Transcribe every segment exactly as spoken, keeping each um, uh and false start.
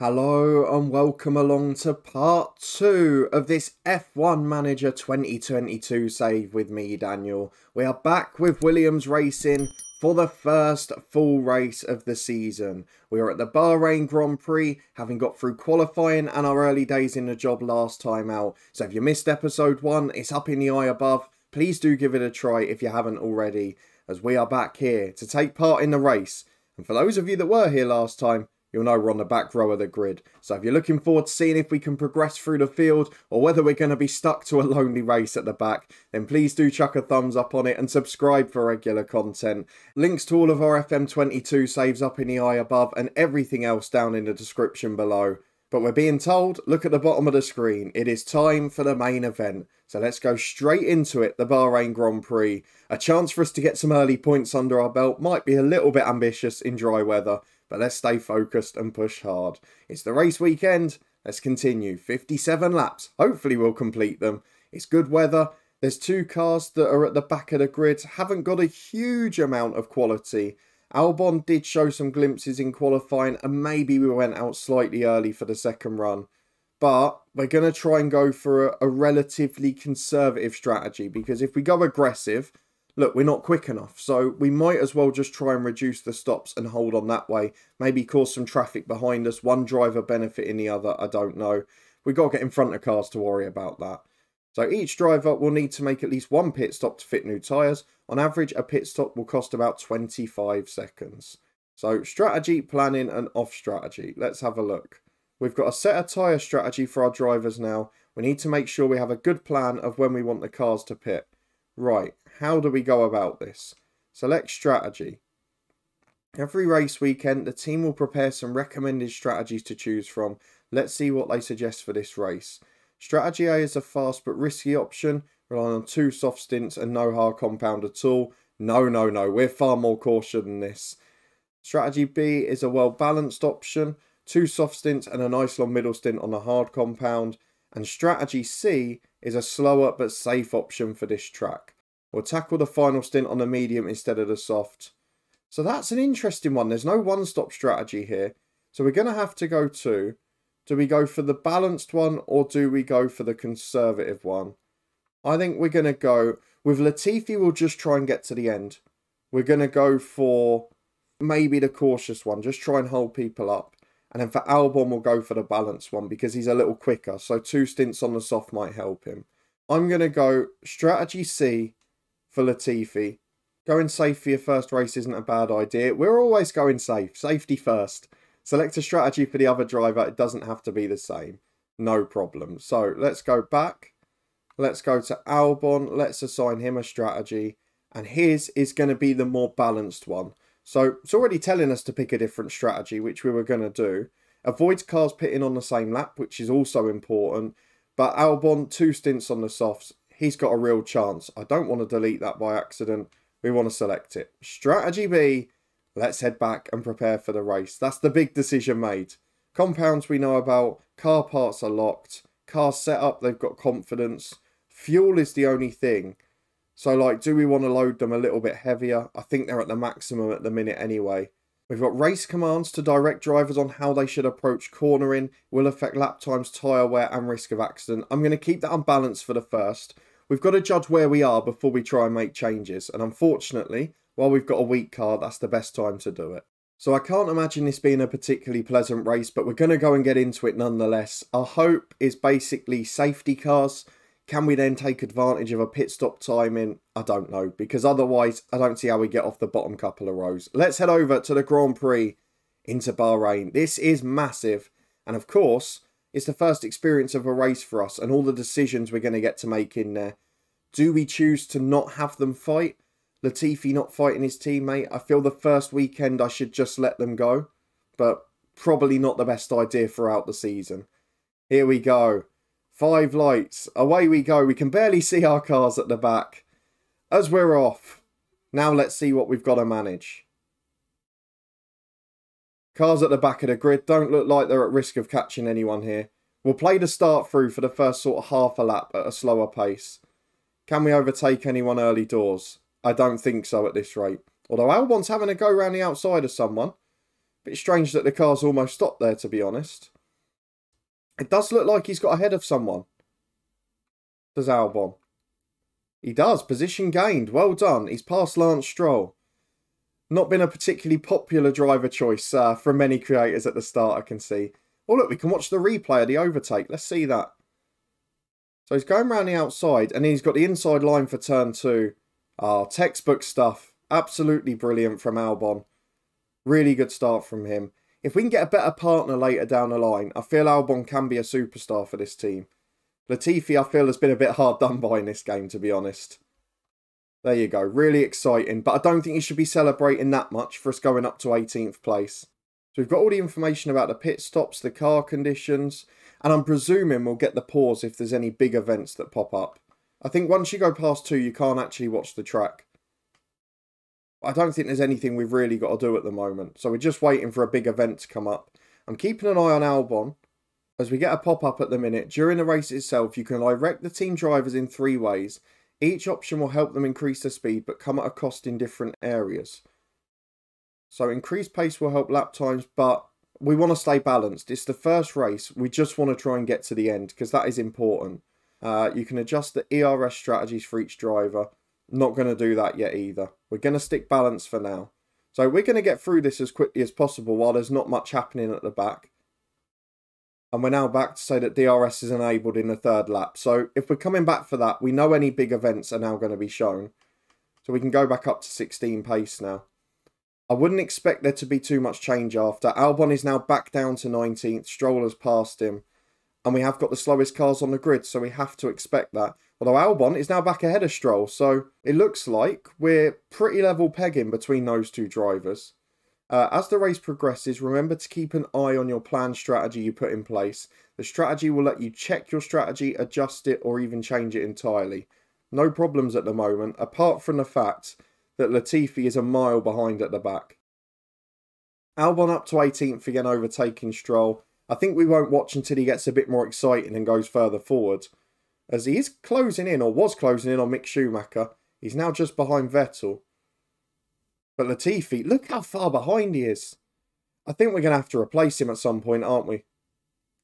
Hello and welcome along to part two of this F one Manager twenty twenty-two save with me, Daniel. We are back with Williams Racing for the first full race of the season. We are at the Bahrain Grand Prix, having got through qualifying and our early days in the job last time out. So if you missed episode one, it's up in the eye above. Please do give it a try if you haven't already, as we are back here to take part in the race. And for those of you that were here last time, you'll know we're on the back row of the grid. So if you're looking forward to seeing if we can progress through the field or whether we're going to be stuck to a lonely race at the back, then please do chuck a thumbs up on it and subscribe for regular content. Links to all of our F M twenty-two saves up in the eye above and everything else down in the description below. But we're being told, look at the bottom of the screen, it is time for the main event. So let's go straight into it, the Bahrain Grand Prix. A chance for us to get some early points under our belt might be a little bit ambitious in dry weather, but let's stay focused and push hard. It's the race weekend, let's continue. fifty-seven laps, hopefully we'll complete them. It's good weather. There's two cars that are at the back of the grid, haven't got a huge amount of quality. Albon did show some glimpses in qualifying and maybe we went out slightly early for the second run. But we're going to try and go for a, a relatively conservative strategy, because if we go aggressive, look, we're not quick enough. So we might as well just try and reduce the stops and hold on that way. Maybe cause some traffic behind us, one driver benefiting the other, I don't know. We've got to get in front of cars to worry about that. So each driver will need to make at least one pit stop to fit new tyres. On average, a pit stop will cost about twenty-five seconds. So strategy, planning and off strategy. Let's have a look. We've got a set of tyre strategy for our drivers now. We need to make sure we have a good plan of when we want the cars to pit. Right, how do we go about this? Select strategy. Every race weekend, the team will prepare some recommended strategies to choose from. Let's see what they suggest for this race. Strategy A is a fast but risky option, relying on two soft stints and no hard compound at all. No, no, no, we're far more cautious than this. Strategy B is a well-balanced option, two soft stints and a nice long middle stint on a hard compound. And strategy C is a slower but safe option for this track. We'll tackle the final stint on the medium instead of the soft. So that's an interesting one. There's no one-stop strategy here. So we're going to have to go to... Do we go for the balanced one or do we go for the conservative one? I think we're going to go with Latifi. We'll just try and get to the end. We're going to go for maybe the cautious one. Just try and hold people up. And then for Albon, we'll go for the balanced one because he's a little quicker. So two stints on the soft might help him. I'm going to go strategy C for Latifi. Going safe for your first race isn't a bad idea. We're always going safe. Safety first. Select a strategy for the other driver. It doesn't have to be the same. No problem. So let's go back. Let's go to Albon. Let's assign him a strategy. And his is going to be the more balanced one. So it's already telling us to pick a different strategy, which we were going to do. Avoids cars pitting on the same lap, which is also important. But Albon, two stints on the softs. He's got a real chance. I don't want to delete that by accident. We want to select it. Strategy B. Let's head back and prepare for the race. That's the big decision made. Compounds we know about. Car parts are locked. Car setup, they've got confidence. Fuel is the only thing. So, like, do we want to load them a little bit heavier? I think they're at the maximum at the minute anyway. We've got race commands to direct drivers on how they should approach cornering. Will affect lap times, tyre wear and risk of accident. I'm going to keep that on balance for the first. We've got to judge where we are before we try and make changes. And unfortunately... while we've got a weak car, that's the best time to do it. So I can't imagine this being a particularly pleasant race, but we're going to go and get into it nonetheless. Our hope is basically safety cars. Can we then take advantage of a pit stop timing? I don't know, because otherwise I don't see how we get off the bottom couple of rows. Let's head over to the Grand Prix into Bahrain. This is massive. And of course, it's the first experience of a race for us and all the decisions we're going to get to make in there. Do we choose to not have them fight? Latifi not fighting his teammate. I feel the first weekend I should just let them go, but probably not the best idea throughout the season. Here we go. Five lights. Away we go. We can barely see our cars at the back. As we're off, now let's see what we've got to manage. Cars at the back of the grid don't look like they're at risk of catching anyone here. We'll play the start through for the first sort of half a lap at a slower pace. Can we overtake anyone early doors? I don't think so at this rate. Although Albon's having a go round the outside of someone. Bit strange that the car's almost stopped there, to be honest. It does look like he's got ahead of someone. Does Albon? He does. Position gained. Well done. He's passed Lance Stroll. Not been a particularly popular driver choice uh, from many creators at the start, I can see. Oh, look, we can watch the replay of the overtake. Let's see that. So he's going around the outside, and then he's got the inside line for turn two. Ah, textbook stuff. Absolutely brilliant from Albon. Really good start from him. If we can get a better partner later down the line, I feel Albon can be a superstar for this team. Latifi, I feel, has been a bit hard done by in this game, to be honest. There you go. Really exciting. But I don't think you should be celebrating that much for us going up to eighteenth place. So we've got all the information about the pit stops, the car conditions, and I'm presuming we'll get the pause if there's any big events that pop up. I think once you go past two, you can't actually watch the track. I don't think there's anything we've really got to do at the moment. So we're just waiting for a big event to come up. I'm keeping an eye on Albon. As we get a pop-up at the minute, during the race itself, you can direct the team drivers in three ways. Each option will help them increase their speed, but come at a cost in different areas. So increased pace will help lap times, but we want to stay balanced. It's the first race. We just want to try and get to the end, because that is important. Uh, you can adjust the E R S strategies for each driver. Not going to do that yet either. We're going to stick balance for now. So we're going to get through this as quickly as possible while there's not much happening at the back. And we're now back to say that D R S is enabled in the third lap. So if we're coming back for that, we know any big events are now going to be shown. So we can go back up to sixteen pace now. I wouldn't expect there to be too much change after. Albon is now back down to nineteenth. Stroll has passed him. And we have got the slowest cars on the grid, so we have to expect that. Although Albon is now back ahead of Stroll. So it looks like we're pretty level pegging between those two drivers. Uh, as the race progresses, remember to keep an eye on your planned strategy you put in place. The strategy will let you check your strategy, adjust it, or even change it entirely. No problems at the moment, apart from the fact that Latifi is a mile behind at the back. Albon up to eighteenth again, overtaking Stroll. I think we won't watch until he gets a bit more exciting and goes further forward. As he is closing in, or was closing in on Mick Schumacher, he's now just behind Vettel. But Latifi, look how far behind he is. I think we're going to have to replace him at some point, aren't we?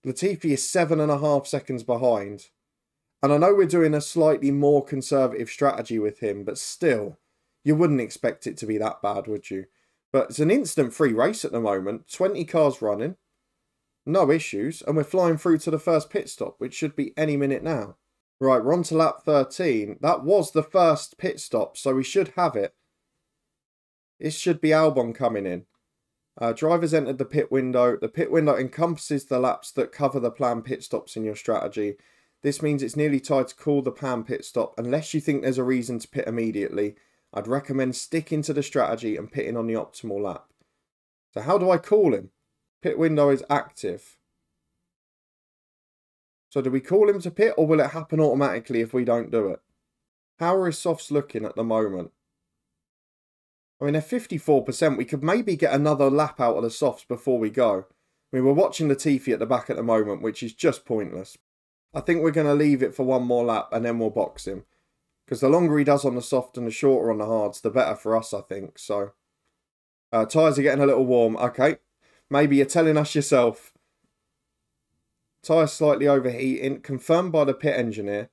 Latifi is seven and a half seconds behind. And I know we're doing a slightly more conservative strategy with him, but still, you wouldn't expect it to be that bad, would you? But it's an instant free race at the moment. twenty cars running. No issues. And we're flying through to the first pit stop, which should be any minute now. Right, we're on to lap thirteen. That was the first pit stop, so we should have it. This should be Albon coming in. Uh, drivers entered the pit window. The pit window encompasses the laps that cover the planned pit stops in your strategy. This means it's nearly tied to call the planned pit stop unless you think there's a reason to pit immediately. I'd recommend sticking to the strategy and pitting on the optimal lap. So how do I call him? Pit window is active. So do we call him to pit, or will it happen automatically if we don't do it? How are his softs looking at the moment? I mean, they're fifty-four percent. We could maybe get another lap out of the softs before we go. I mean, we're watching Latifi at the back at the moment, which is just pointless. I think we're going to leave it for one more lap and then we'll box him. Because the longer he does on the soft and the shorter on the hards, the better for us, I think. So, uh, tyres are getting a little warm. Okay, maybe you're telling us yourself. Tyres slightly overheating, confirmed by the pit engineer.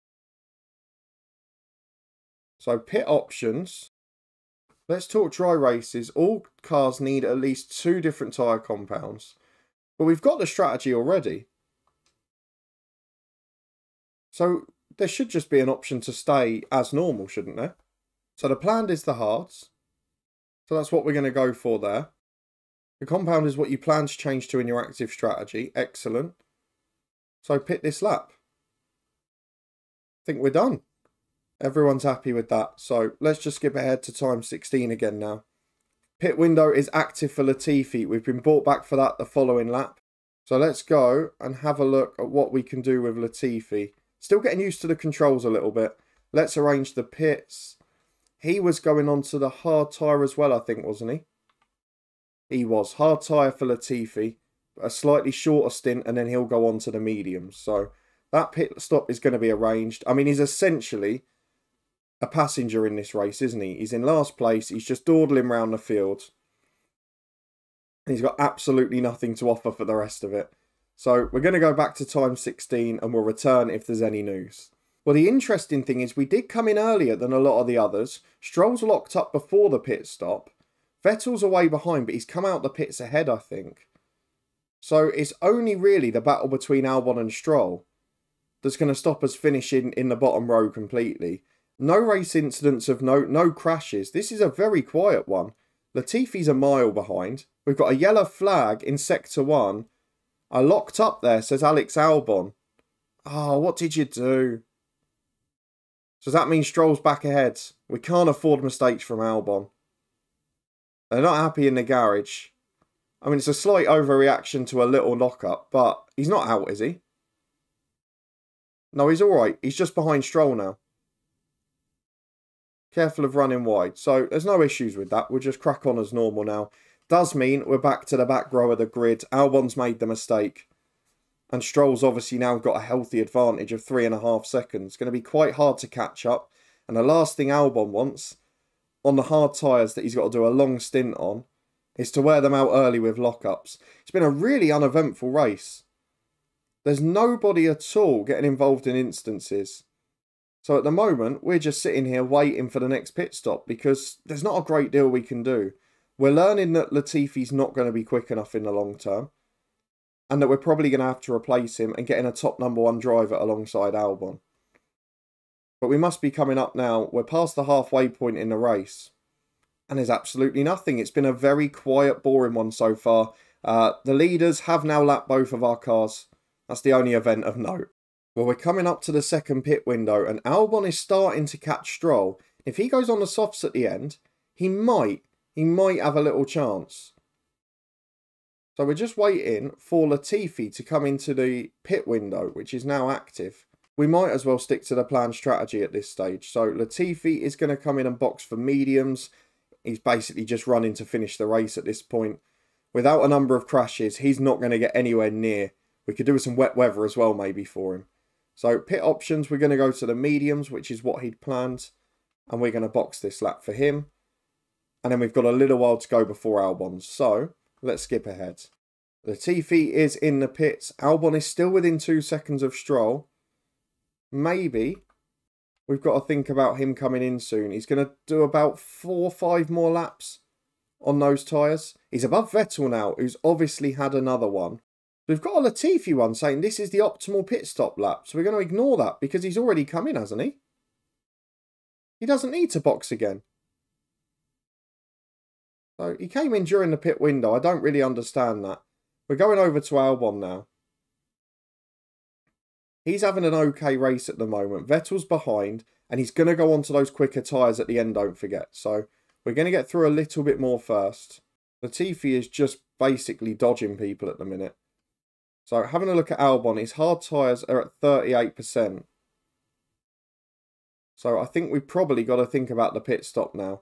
So, pit options. Let's talk dry races. All cars need at least two different tyre compounds. But we've got the strategy already. So there should just be an option to stay as normal, shouldn't there? So the planned is the hards. So that's what we're going to go for there. The compound is what you plan to change to in your active strategy. Excellent. So pit this lap. I think we're done. Everyone's happy with that. So let's just skip ahead to time sixteen again now. Pit window is active for Latifi. We've been brought back for that the following lap. So let's go and have a look at what we can do with Latifi. Still getting used to the controls a little bit. Let's arrange the pits. He was going on to the hard tyre as well, I think, wasn't he? He was. Hard tyre for Latifi. A slightly shorter stint, and then he'll go on to the mediums. So that pit stop is going to be arranged. I mean, he's essentially a passenger in this race, isn't he? He's in last place. He's just dawdling round the field. And he's got absolutely nothing to offer for the rest of it. So we're going to go back to time sixteen and we'll return if there's any news. Well, the interesting thing is we did come in earlier than a lot of the others. Stroll's locked up before the pit stop. Vettel's away behind, but he's come out the pits ahead, I think. So it's only really the battle between Albon and Stroll that's going to stop us finishing in the bottom row completely. No race incidents of note, no crashes. This is a very quiet one. Latifi's a mile behind. We've got a yellow flag in sector one. I locked up there, says Alex Albon. Oh, what did you do? So does that mean Stroll's back ahead? We can't afford mistakes from Albon. They're not happy in the garage. I mean, it's a slight overreaction to a little knock-up, but he's not out, is he? No, he's all right. He's just behind Stroll now. Careful of running wide. So there's no issues with that. We'll just crack on as normal now. Does mean we're back to the back row of the grid. Albon's made the mistake. And Stroll's obviously now got a healthy advantage of three and a half seconds. Going to be quite hard to catch up. And the last thing Albon wants, on the hard tyres that he's got to do a long stint on, is to wear them out early with lockups. It's been a really uneventful race. There's nobody at all getting involved in instances. So at the moment, we're just sitting here waiting for the next pit stop because there's not a great deal we can do. We're learning that Latifi's not going to be quick enough in the long term and that we're probably going to have to replace him and get in a top number one driver alongside Albon. But we must be coming up now. We're past the halfway point in the race. And there's absolutely nothing. It's been a very quiet, boring one so far. Uh, the leaders have now lapped both of our cars. That's the only event of note. Well, we're coming up to the second pit window and Albon is starting to catch Stroll. If he goes on the softs at the end, he might, he might have a little chance. So we're just waiting for Latifi to come into the pit window, which is now active. We might as well stick to the planned strategy at this stage. So Latifi is going to come in and box for mediums. He's basically just running to finish the race at this point. Without a number of crashes, he's not going to get anywhere near. We could do with some wet weather as well, maybe, for him. So pit options, we're going to go to the mediums, which is what he'd planned. And we're going to box this lap for him. And then we've got a little while to go before Albon. So let's skip ahead. Latifi is in the pits. Albon is still within two seconds of Stroll. Maybe we've got to think about him coming in soon. He's going to do about four or five more laps on those tyres. He's above Vettel now, who's obviously had another one. We've got a Latifi one saying this is the optimal pit stop lap. So we're going to ignore that because he's already come in, hasn't he? He doesn't need to box again. So he came in during the pit window. I don't really understand that. We're going over to Albon now. He's having an okay race at the moment. Vettel's behind and he's going to go onto those quicker tyres at the end, don't forget. So we're going to get through a little bit more first. Latifi is just basically dodging people at the minute. So having a look at Albon, his hard tyres are at thirty-eight percent. So I think we've probably got to think about the pit stop now.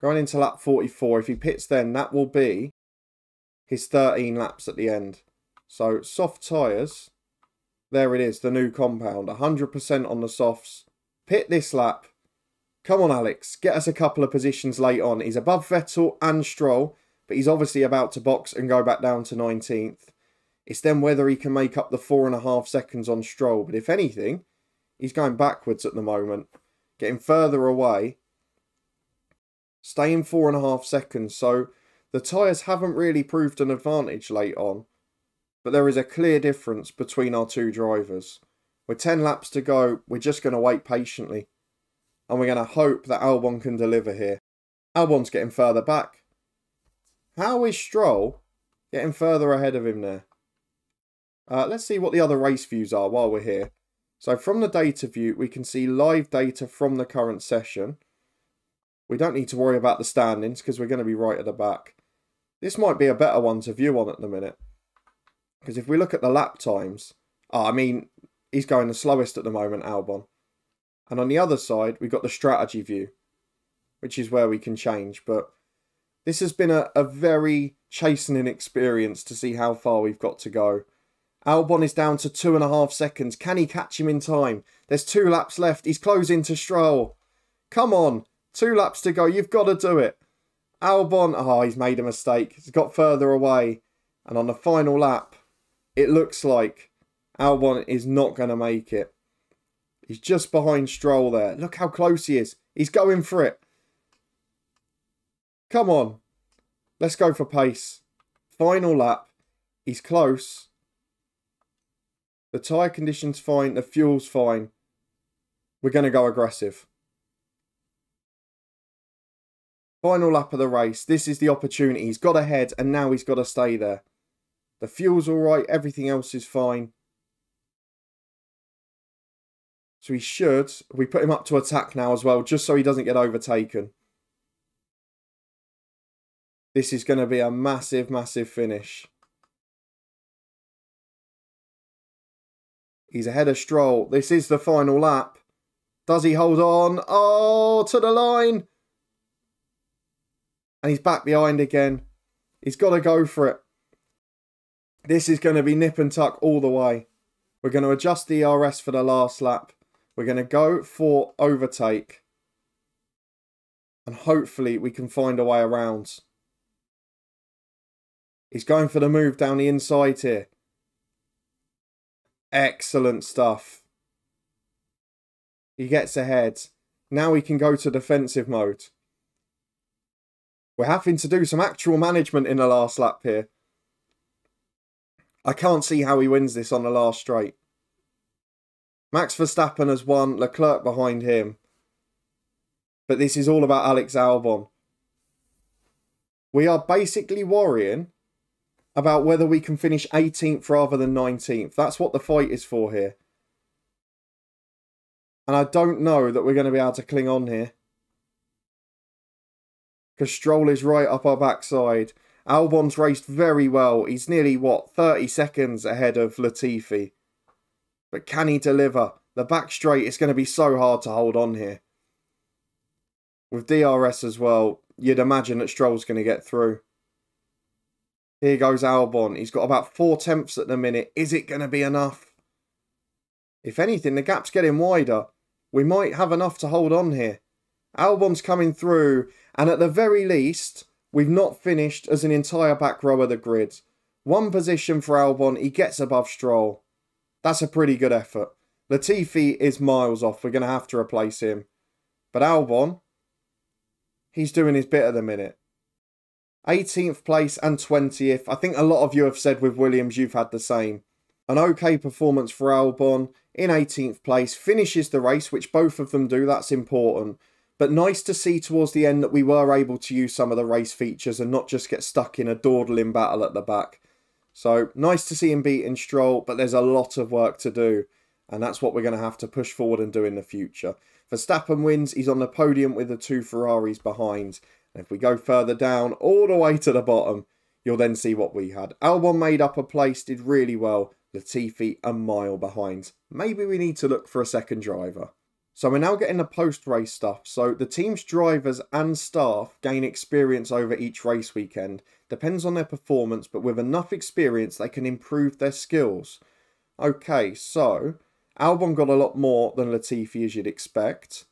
Going into lap forty-four, if he pits then, that will be his thirteen laps at the end. So soft tyres, there it is, the new compound, one hundred percent on the softs. Pit this lap. Come on, Alex, get us a couple of positions late on. He's above Vettel and Stroll, but he's obviously about to box and go back down to nineteenth. It's then whether he can make up the four and a half seconds on Stroll, but if anything, he's going backwards at the moment, getting further away, staying four and a half seconds. So the tyres haven't really proved an advantage late on. But there is a clear difference between our two drivers. With ten laps to go, we're just going to wait patiently. And we're going to hope that Albon can deliver here. Albon's getting further back. How is Stroll getting further ahead of him there? Uh, let's see what the other race views are while we're here. So from the data view, we can see live data from the current session. We don't need to worry about the standings because we're going to be right at the back. This might be a better one to view on at the minute. Because if we look at the lap times, oh, I mean, he's going the slowest at the moment, Albon. And on the other side, we've got the strategy view, which is where we can change. But this has been a, a very chastening experience to see how far we've got to go. Albon is down to two and a half seconds. Can he catch him in time? There's two laps left. He's closing to Stroll. Come on, two laps to go. You've got to do it. Albon, oh, he's made a mistake. He's got further away. And on the final lap, it looks like Albon is not going to make it. He's just behind Stroll there. Look how close he is. He's going for it. Come on. Let's go for pace. Final lap. He's close. The tyre condition's fine. The fuel's fine. We're going to go aggressive. Final lap of the race. This is the opportunity. He's got ahead and now he's got to stay there. The fuel's all right. Everything else is fine. So he should. We put him up to attack now as well, just so he doesn't get overtaken. This is going to be a massive, massive finish. He's ahead of Stroll. This is the final lap. Does he hold on? Oh, to the line. And he's back behind again. He's got to go for it. This is going to be nip and tuck all the way. We're going to adjust the E R S for the last lap. We're going to go for overtake. And hopefully we can find a way around. He's going for the move down the inside here. Excellent stuff. He gets ahead. Now we can go to defensive mode. We're having to do some actual management in the last lap here. I can't see how he wins this on the last straight. Max Verstappen has won. Leclerc behind him. But this is all about Alex Albon. We are basically worrying about whether we can finish eighteenth rather than nineteenth. That's what the fight is for here. And I don't know that we're going to be able to cling on here. Because Stroll is right up our backside. Albon's raced very well. He's nearly, what, thirty seconds ahead of Latifi. But can he deliver? The back straight is going to be so hard to hold on here. With D R S as well, you'd imagine that Stroll's going to get through. Here goes Albon. He's got about four tenths at the minute. Is it going to be enough? If anything, the gap's getting wider. We might have enough to hold on here. Albon's coming through, and at the very least, we've not finished as an entire back row of the grid. One position for Albon, he gets above Stroll. That's a pretty good effort. Latifi is miles off, we're going to have to replace him. But Albon, he's doing his bit at the minute. eighteenth place and twentieth, I think a lot of you have said with Williams, you've had the same. An okay performance for Albon, in eighteenth place, finishes the race, which both of them do, that's important. But nice to see towards the end that we were able to use some of the race features and not just get stuck in a dawdling battle at the back. So nice to see him beating Stroll, but there's a lot of work to do. And that's what we're going to have to push forward and do in the future. Verstappen wins. He's on the podium with the two Ferraris behind. And if we go further down all the way to the bottom, you'll then see what we had. Albon made up a place, did really well. Latifi a mile behind. Maybe we need to look for a second driver. So we're now getting the post-race stuff. So the team's drivers and staff gain experience over each race weekend. Depends on their performance, but with enough experience, they can improve their skills. Okay, so Albon got a lot more than Latifi, as you'd expect.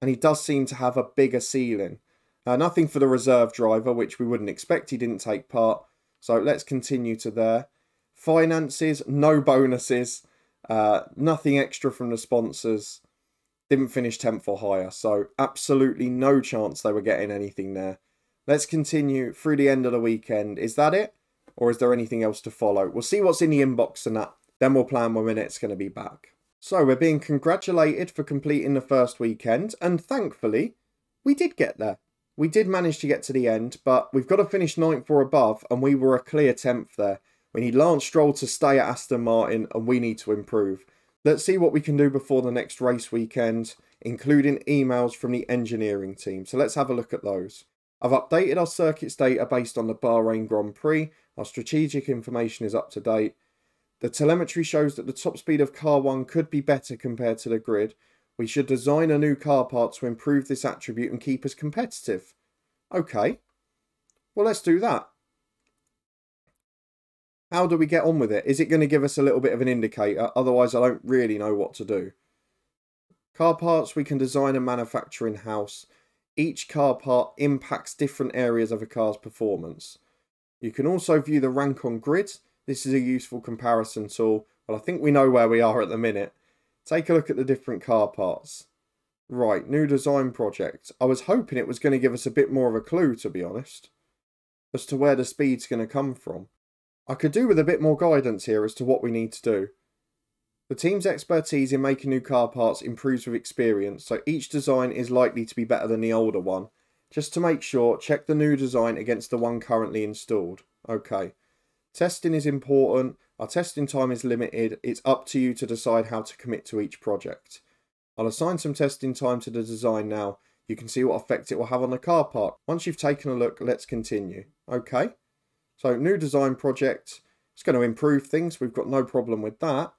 And he does seem to have a bigger ceiling. Now, nothing for the reserve driver, which we wouldn't expect. He didn't take part. So let's continue to there. Finances, no bonuses. Uh, nothing extra from the sponsors. Didn't finish tenth or higher, so absolutely no chance they were getting anything there. Let's continue through the end of the weekend. Is that it? Or is there anything else to follow? We'll see what's in the inbox and that. Then we'll plan when Minette's going to be back. So we're being congratulated for completing the first weekend, and thankfully, we did get there. We did manage to get to the end, but we've got to finish ninth or above, and we were a clear tenth there. We need Lance Stroll to stay at Aston Martin, and we need to improve. Let's see what we can do before the next race weekend, including emails from the engineering team. So let's have a look at those. I've updated our circuits data based on the Bahrain Grand Prix. Our strategic information is up to date. The telemetry shows that the top speed of car one could be better compared to the grid. We should design a new car part to improve this attribute and keep us competitive. Okay, well, let's do that. How do we get on with it? Is it going to give us a little bit of an indicator? Otherwise, I don't really know what to do. Car parts we can design and manufacture in-house. each car part impacts different areas of a car's performance. You can also view the rank on grid. This is a useful comparison tool. Well, I think we know where we are at the minute. Take a look at the different car parts. Right, new design project. I was hoping it was going to give us a bit more of a clue, to be honest, as to where the speed's going to come from. I could do with a bit more guidance here as to what we need to do. The team's expertise in making new car parts improves with experience, so each design is likely to be better than the older one. Just to make sure, check the new design against the one currently installed. Okay. Testing is important. Our testing time is limited. It's up to you to decide how to commit to each project. I'll assign some testing time to the design now. You can see what effect it will have on the car park. Once you've taken a look, let's continue. Okay. So new design project. It's going to improve things. We've got no problem with that.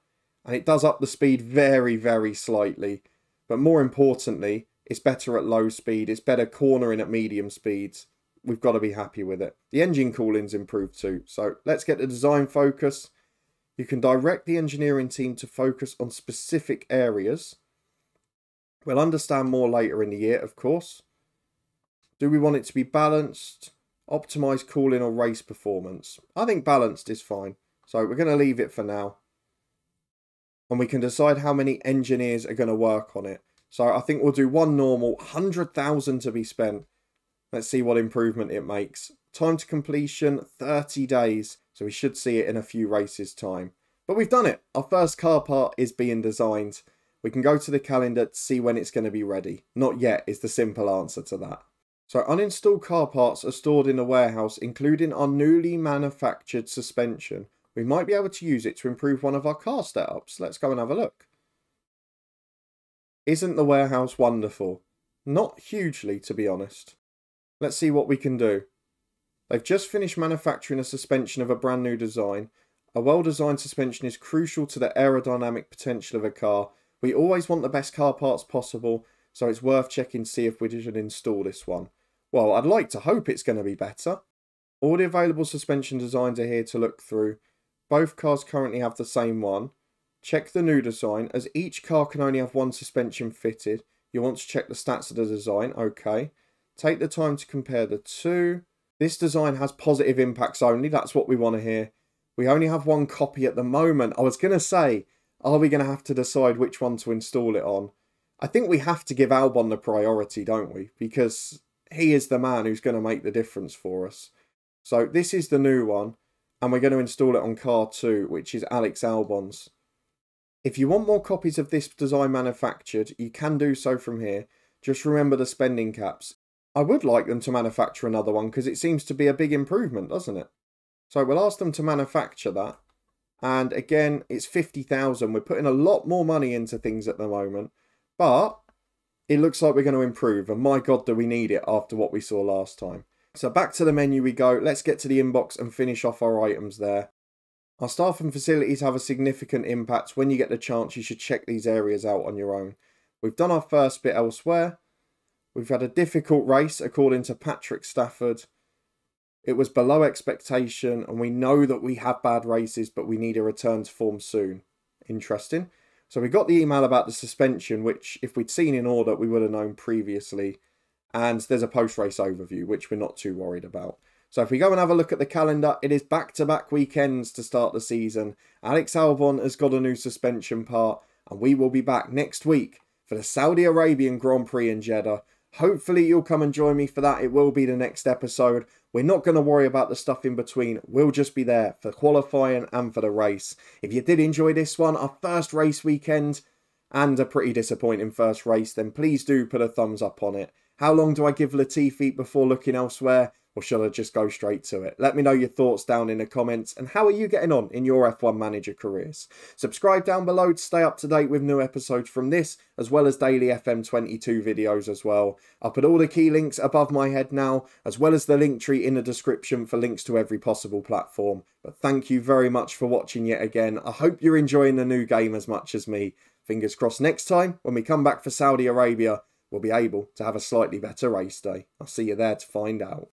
And it does up the speed very, very slightly. But more importantly, it's better at low speed. It's better cornering at medium speeds. We've got to be happy with it. The engine cooling's improved too. So let's get the design focus. You can direct the engineering team to focus on specific areas. We'll understand more later in the year, of course. Do we want it to be balanced, optimised cooling or race performance? I think balanced is fine. So we're going to leave it for now. And we can decide how many engineers are going to work on it. So I think we'll do one normal, one hundred thousand to be spent. Let's see what improvement it makes. Time to completion, thirty days. So we should see it in a few races time. But we've done it. Our first car part is being designed. We can go to the calendar to see when it's going to be ready. Not yet is the simple answer to that. So uninstalled car parts are stored in the warehouse, including our newly manufactured suspension. We might be able to use it to improve one of our car setups. Let's go and have a look. Isn't the warehouse wonderful? Not hugely, to be honest. Let's see what we can do. They've just finished manufacturing a suspension of a brand new design. A well-designed suspension is crucial to the aerodynamic potential of a car. We always want the best car parts possible, so it's worth checking to see if we should install this one. Well, I'd like to hope it's going to be better. All the available suspension designs are here to look through. Both cars currently have the same one. Check the new design, as each car can only have one suspension fitted. You want to check the stats of the design, okay. Take the time to compare the two. This design has positive impacts only, that's what we want to hear. We only have one copy at the moment. I was going to say, are we going to have to decide which one to install it on? I think we have to give Albon the priority, don't we? Because he is the man who's going to make the difference for us. So this is the new one, and we're going to install it on car two, which is Alex Albon's. If you want more copies of this design manufactured, you can do so from here. Just remember the spending caps. I would like them to manufacture another one because it seems to be a big improvement, doesn't it? So we'll ask them to manufacture that. And again, it's fifty thousand. We're putting a lot more money into things at the moment, but it looks like we're going to improve. And my God, do we need it after what we saw last time. So back to the menu we go. Let's get to the inbox and finish off our items there. Our staff and facilities have a significant impact. When you get the chance, you should check these areas out on your own. We've done our first bit elsewhere. We've had a difficult race, according to Patrick Stafford. It was below expectation, and we know that we have bad races, but we need a return to form soon. Interesting. So we got the email about the suspension, which if we'd seen in order, we would have known previously. And there's a post-race overview, which we're not too worried about. So if we go and have a look at the calendar, it is back-to-back weekends to start the season. Alex Albon has got a new suspension part, and we will be back next week for the Saudi Arabian Grand Prix in Jeddah. Hopefully you'll come and join me for that. It will be the next episode. We're not going to worry about the stuff in between. We'll just be there for qualifying and for the race. If you did enjoy this one, our first race weekend and a pretty disappointing first race, then please do put a thumbs up on it. How long do I give Latifi before looking elsewhere? Or should I just go straight to it? Let me know your thoughts down in the comments. And how are you getting on in your F one Manager careers? Subscribe down below to stay up to date with new episodes from this, as well as daily F M twenty-two videos as well. I'll put all the key links above my head now, as well as the link tree in the description for links to every possible platform. But thank you very much for watching yet again. I hope you're enjoying the new game as much as me. Fingers crossed next time, when we come back for Saudi Arabia, we'll be able to have a slightly better race day. I'll see you there to find out.